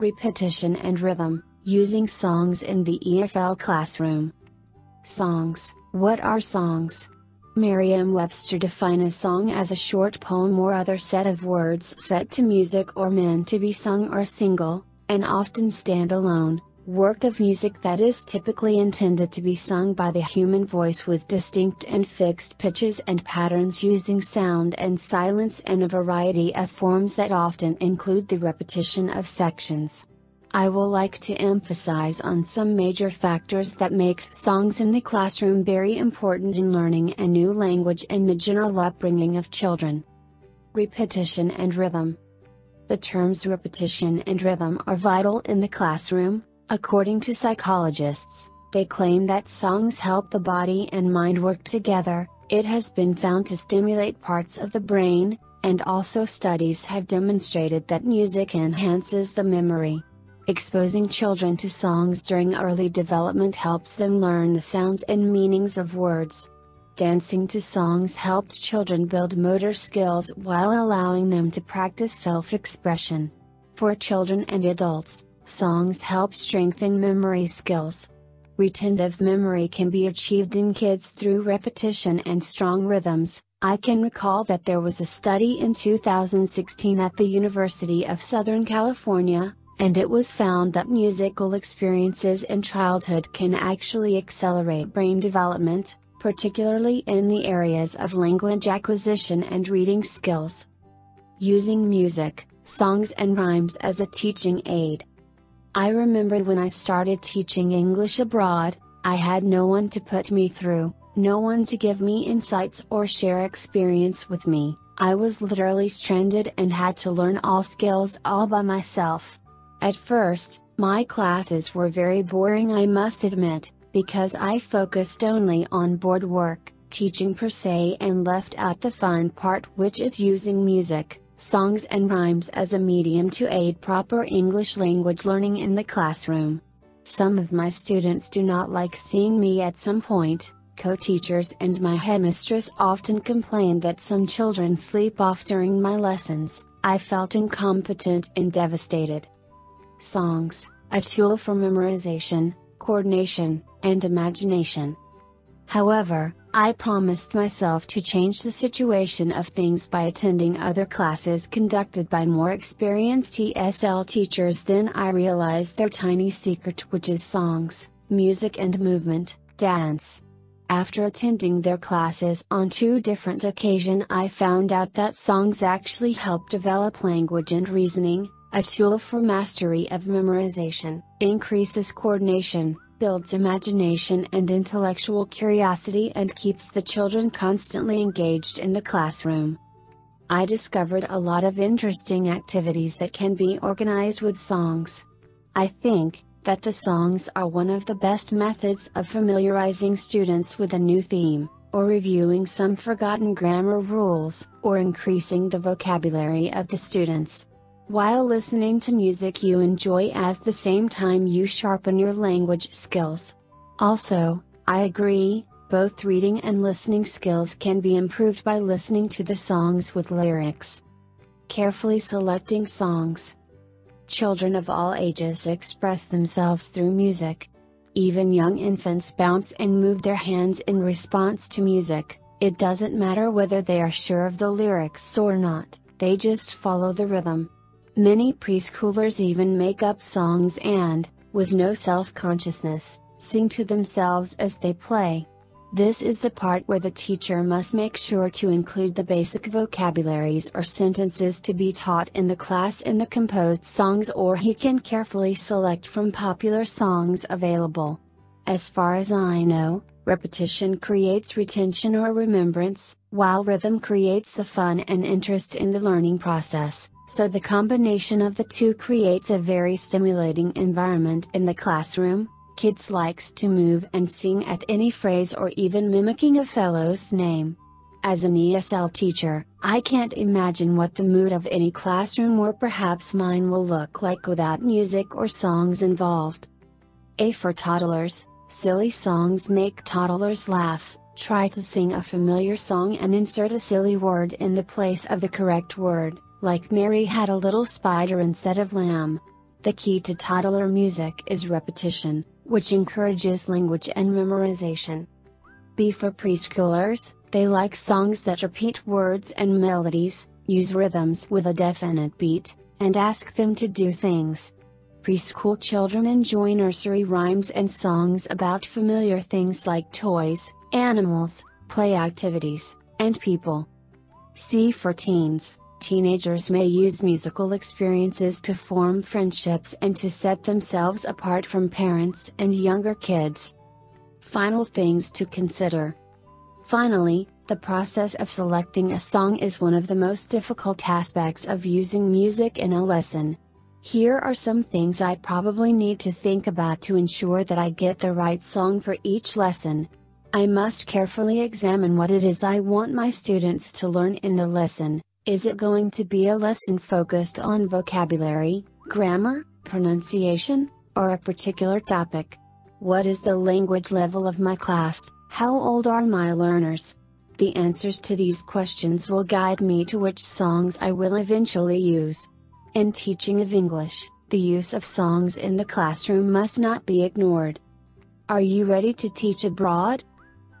repetition and rhythm, using songs in the EFL classroom. Songs. What are songs? Merriam-Webster defines a song as a short poem or other set of words set to music or meant to be sung or single, and often stand-alone, work of music that is typically intended to be sung by the human voice with distinct and fixed pitches and patterns using sound and silence and a variety of forms that often include the repetition of sections. I will like to emphasize on some major factors that makes songs in the classroom very important in learning a new language and the general upbringing of children. Repetition and rhythm. The terms repetition and rhythm are vital in the classroom. According to psychologists, they claim that songs help the body and mind work together. It has been found to stimulate parts of the brain, and also studies have demonstrated that music enhances the memory. Exposing children to songs during early development helps them learn the sounds and meanings of words. Dancing to songs helps children build motor skills while allowing them to practice self-expression. For children and adults, songs help strengthen memory skills. Retentive memory can be achieved in kids through repetition and strong rhythms. I can recall that there was a study in 2016 at the University of Southern California, and it was found that musical experiences in childhood can actually accelerate brain development, particularly in the areas of language acquisition and reading skills. Using music, songs and rhymes as a teaching aid. I remembered when I started teaching English abroad, I had no one to put me through, no one to give me insights or share experience with me. I was literally stranded and had to learn all skills all by myself. At first, my classes were very boring, I must admit, because I focused only on board work, teaching per se, and left out the fun part, which is using music, songs and rhymes as a medium to aid proper English language learning in the classroom. Some of my students do not like seeing me at some point. Co-teachers and my headmistress often complained that some children sleep off during my lessons. I felt incompetent and devastated. Songs, a tool for memorization, coordination, and imagination. However, I promised myself to change the situation of things by attending other classes conducted by more experienced ESL teachers. Then I realized their tiny secret, which is songs, music and movement, dance. After attending their classes on two different occasions, I found out that songs actually help develop language and reasoning, a tool for mastery of memorization, increases coordination, builds imagination and intellectual curiosity, and keeps the children constantly engaged in the classroom. I discovered a lot of interesting activities that can be organized with songs. I think that the songs are one of the best methods of familiarizing students with a new theme, or reviewing some forgotten grammar rules, or increasing the vocabulary of the students. While listening to music you enjoy, at the same time you sharpen your language skills. Also, I agree, both reading and listening skills can be improved by listening to the songs with lyrics. Carefully selecting songs. Children of all ages express themselves through music. Even young infants bounce and move their hands in response to music. It doesn't matter whether they are sure of the lyrics or not, they just follow the rhythm. Many preschoolers even make up songs and, with no self-consciousness, sing to themselves as they play. This is the part where the teacher must make sure to include the basic vocabularies or sentences to be taught in the class in the composed songs, or he can carefully select from popular songs available. As far as I know, repetition creates retention or remembrance, while rhythm creates a fun and interest in the learning process. So the combination of the two creates a very stimulating environment in the classroom. Kids likes to move and sing at any phrase or even mimicking a fellow's name. As an ESL teacher, I can't imagine what the mood of any classroom or perhaps mine will look like without music or songs involved. A for toddlers. Silly songs make toddlers laugh. Try to sing a familiar song and insert a silly word in the place of the correct word. Like Mary had a little spider instead of lamb. The key to toddler music is repetition, which encourages language and memorization. B for preschoolers, they like songs that repeat words and melodies, use rhythms with a definite beat, and ask them to do things. Preschool children enjoy nursery rhymes and songs about familiar things like toys, animals, play activities, and people. C for teens, teenagers may use musical experiences to form friendships and to set themselves apart from parents and younger kids. Final things to consider. Finally, the process of selecting a song is one of the most difficult aspects of using music in a lesson. Here are some things I probably need to think about to ensure that I get the right song for each lesson. I must carefully examine what it is I want my students to learn in the lesson. Is it going to be a lesson focused on vocabulary, grammar, pronunciation, or a particular topic? What is the language level of my class? How old are my learners? The answers to these questions will guide me to which songs I will eventually use. In teaching of English, the use of songs in the classroom must not be ignored. Are you ready to teach abroad?